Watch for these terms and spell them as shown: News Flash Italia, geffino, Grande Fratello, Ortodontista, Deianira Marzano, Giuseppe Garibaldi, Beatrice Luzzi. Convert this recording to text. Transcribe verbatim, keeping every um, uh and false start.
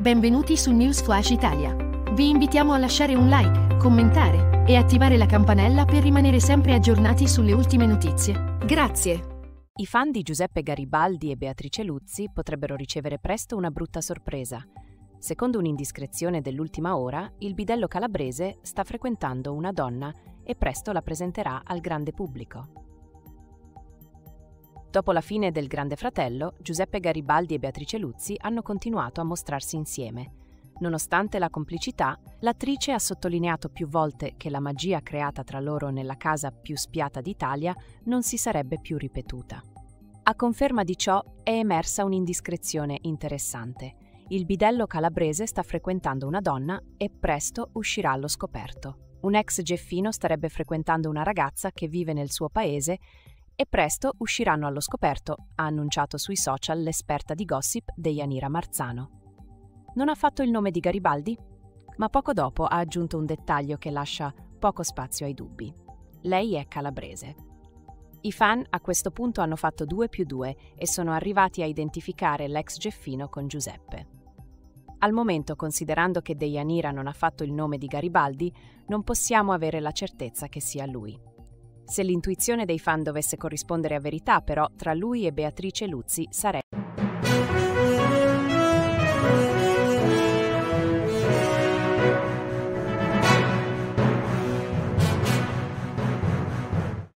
Benvenuti su News Flash Italia. Vi invitiamo a lasciare un like, commentare e attivare la campanella per rimanere sempre aggiornati sulle ultime notizie. Grazie! I fan di Giuseppe Garibaldi e Beatrice Luzzi potrebbero ricevere presto una brutta sorpresa. Secondo un'indiscrezione dell'ultima ora, il bidello calabrese sta frequentando una donna e presto la presenterà al grande pubblico. Dopo la fine del Grande Fratello, Giuseppe Garibaldi e Beatrice Luzzi hanno continuato a mostrarsi insieme. Nonostante la complicità, l'attrice ha sottolineato più volte che la magia creata tra loro nella casa più spiata d'Italia non si sarebbe più ripetuta. A conferma di ciò è emersa un'indiscrezione interessante. Il bidello calabrese sta frequentando una donna e presto uscirà allo scoperto. Un ex geffino starebbe frequentando una ragazza che vive nel suo paese e presto usciranno allo scoperto, ha annunciato sui social l'esperta di gossip Deianira Marzano. Non ha fatto il nome di Garibaldi, ma poco dopo ha aggiunto un dettaglio che lascia poco spazio ai dubbi. Lei è calabrese. I fan a questo punto hanno fatto due più due e sono arrivati a identificare l'ex geffino con Giuseppe. Al momento, considerando che Deianira non ha fatto il nome di Garibaldi, non possiamo avere la certezza che sia lui. Se l'intuizione dei fan dovesse corrispondere a verità, però, tra lui e Beatrice Luzzi sarebbe...